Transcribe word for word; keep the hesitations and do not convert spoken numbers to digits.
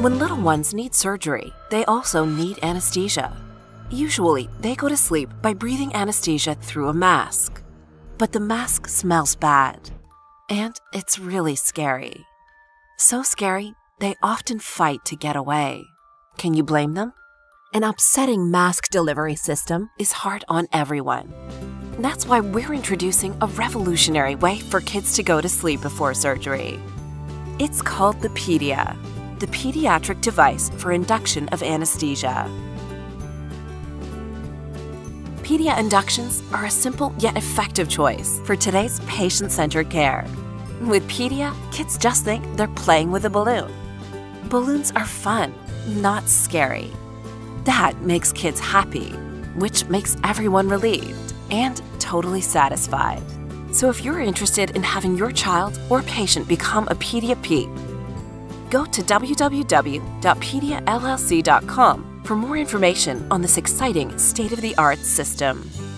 When little ones need surgery, they also need anesthesia. Usually, they go to sleep by breathing anesthesia through a mask. But the mask smells bad, and it's really scary. So scary, they often fight to get away. Can you blame them? An upsetting mask delivery system is hard on everyone. That's why we're introducing a revolutionary way for kids to go to sleep before surgery. It's called the PeDIA, the pediatric device for induction of anesthesia. PeDIA inductions are a simple yet effective choice for today's patient-centered care. With PeDIA, kids just think they're playing with a balloon. Balloons are fun, not scary. That makes kids happy, which makes everyone relieved and totally satisfied. So if you're interested in having your child or patient become a Pedia Pete, go to w w w dot pedia l l c dot com for more information on this exciting state-of-the-art system.